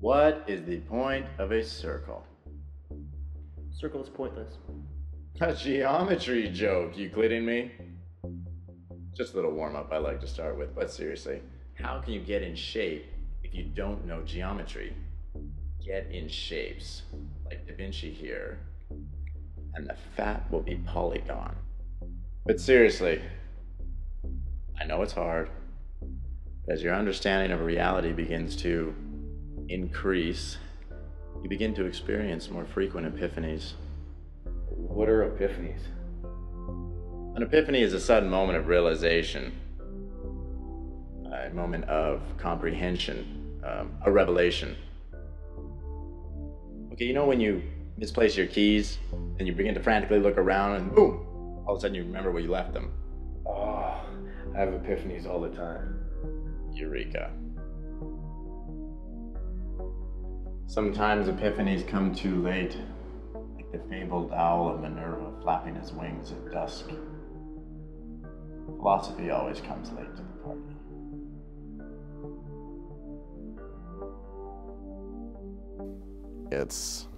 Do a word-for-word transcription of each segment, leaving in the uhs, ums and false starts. What is the point of a circle? Circle is pointless. A geometry joke, you kidding me? Just a little warm-up I like to start with, but seriously, how can you get in shape if you don't know geometry? Get in shapes, like Da Vinci here, and the fat will be polygon. But seriously, I know it's hard, but as your understanding of reality begins to increase, you begin to experience more frequent epiphanies. What are epiphanies? An epiphany is a sudden moment of realization, a moment of comprehension, um, a revelation. Okay, you know when you misplace your keys and you begin to frantically look around and boom, all of a sudden you remember where you left them. Oh, I have epiphanies all the time. Eureka. Sometimes epiphanies come too late, like the fabled owl of Minerva flapping his wings at dusk. Philosophy always comes late to the party. It's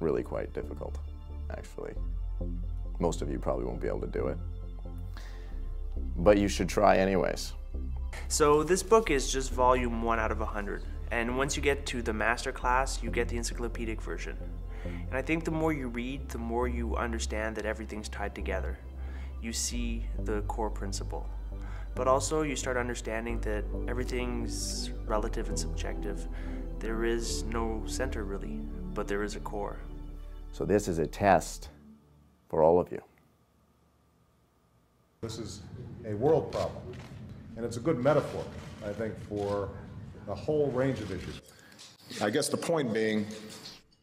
really quite difficult, actually. Most of you probably won't be able to do it, but you should try anyways. So this book is just volume one out of a hundred. And once you get to the master class, you get the encyclopedic version. And I think the more you read, the more you understand that everything's tied together. You see the core principle. But also you start understanding that everything's relative and subjective. There is no center really, but there is a core. So this is a test for all of you. This is a world problem, and it's a good metaphor, I think, for a whole range of issues. I guess the point being,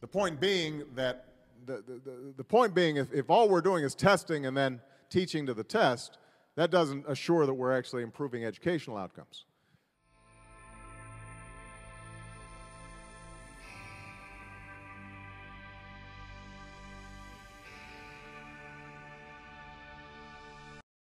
the point being that the, the, the, the point being if, if all we're doing is testing and then teaching to the test, that doesn't assure that we're actually improving educational outcomes.